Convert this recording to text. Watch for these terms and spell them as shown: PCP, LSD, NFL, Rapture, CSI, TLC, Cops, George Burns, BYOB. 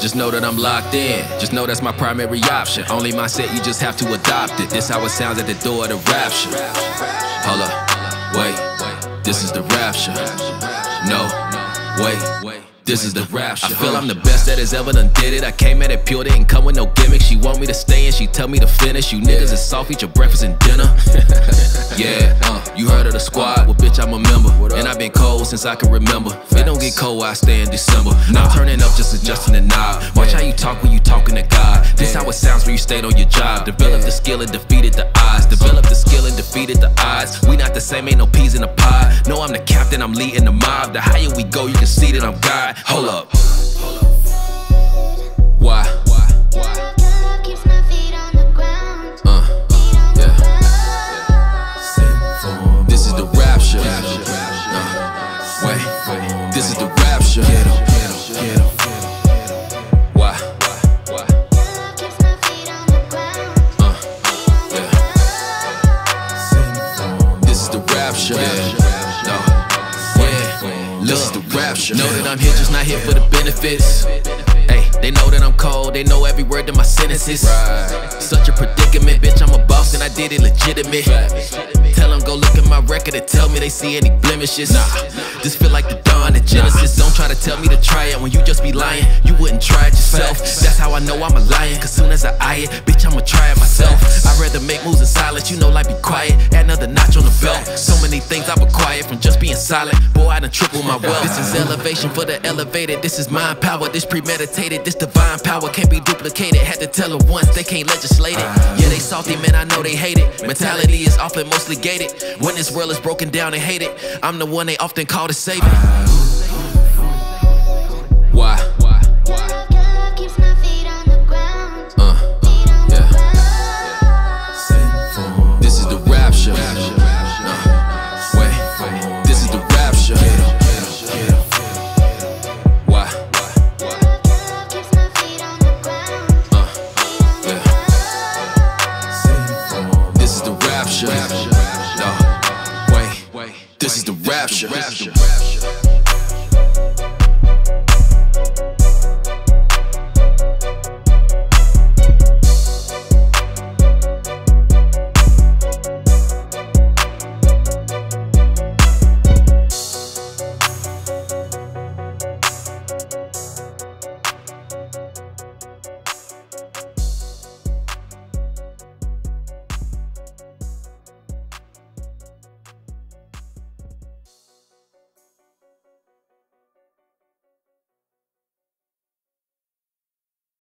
Just know that I'm locked in. Just know that's my primary option. Only mindset, you just have to adopt it. This how it sounds at the door of the rapture. Hold up, wait, this is the rapture. No, wait, this is the rapture. I feel I'm the best that has ever done did it. I came at it pure, didn't come with no gimmicks. She want me to stay and she tell me to finish. You niggas is soft, eat your breakfast and dinner. Yeah, you heard of the squad? Well, bitch, I'm a member. And I've been cold since I can remember. It don't get cold, I stay in December. Now I'm turning up, just adjusting the knob. Watch how you talk when you talking to God. This how it sounds when you stayed on your job. Develop the skill and defeated the odds. Develop the skill and defeated the odds. We not the same, ain't no peas in a pod. No, I'm the captain, I'm leading the mob. The higher we go, you can see that I'm God. Hold up. Why? Why? This is the rapture. Wait, this is the rapture. Why? This is the rapture. This is the rapture. Know that I'm here, just not here for the benefits. They know that I'm cold, they know every word in my sentences. Such a predicament, bitch, I'm a boss and I did it legitimate. Tell them go look at my record and tell me they see any blemishes. This feel like the dawn of Genesis. Don't try to tell me to try it when you just be lying. You wouldn't try it yourself. That's how I know I'm a lion, cause soon as I eye it, bitch, I'ma try it myself. I'd rather make moves in silence, you know, like be quiet. Add another notch on the belt. So many things I've acquired from just being silent. Boy, I done tripled my wealth. This is elevation for the elevated. This is mind power, this premeditated. This divine power can't be duplicated. Had to tell them once, they can't legislate it. Yeah, they salty, man, I know they hate it. Mentality is often mostly gated. When this world is broken down and hated, I'm the one they often call to save it. Why? This is the rapture. Wait, this is the rapture. This is the rapture.